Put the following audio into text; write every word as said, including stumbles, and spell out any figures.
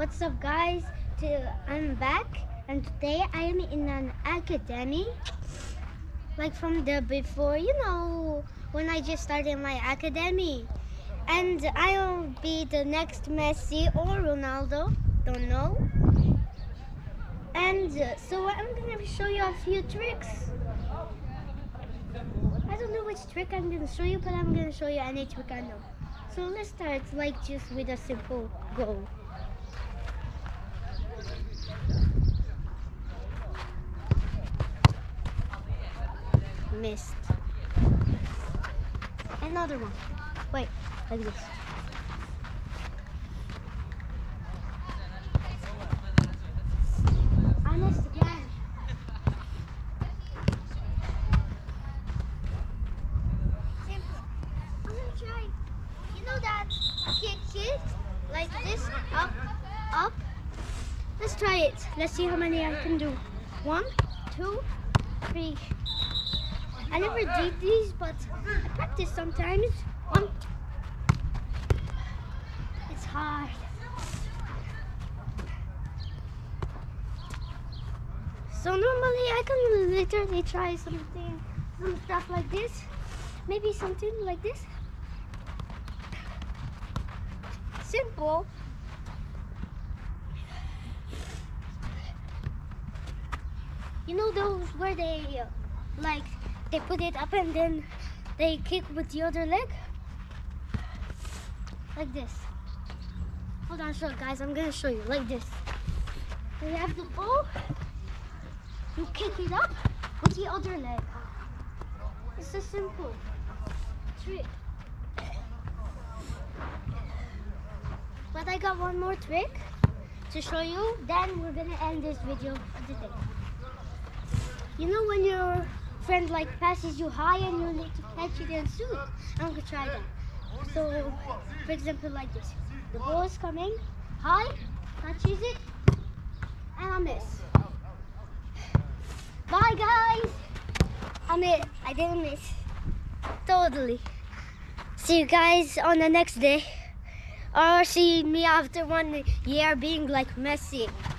What's up, guys? I'm back, and today I am in an academy, like from the before, you know, when I just started my academy. And I'll be the next Messi or Ronaldo, don't know. And so I'm gonna show you a few tricks. I don't know which trick I'm gonna show you, but I'm gonna show you any trick I know. So let's start, like, just with a simple goal. Missed. Another one. Wait, like this. I missed again. Simple. I'm gonna try. You know that kick, kick, like this, up, up. Let's try it. Let's see how many I can do. One, two, three. I never did these, but I practice sometimes. One. It's hard. So normally I can literally try something, some stuff like this. Maybe something like this. Simple. You know those where they, like, they put it up and then they kick with the other leg? Like this. Hold on, show guys, I'm gonna show you, like this. You have the ball, you kick it up with the other leg. It's a simple trick. But I got one more trick to show you, then we're gonna end this video today. You know when your friend like passes you high and you need to catch it and shoot? I'm gonna try that. So, for example, like this. The ball is coming high, catches it, and I miss. Bye, guys. I miss. I didn't miss. Totally. See you guys on the next day, or see me after one year being like Messi.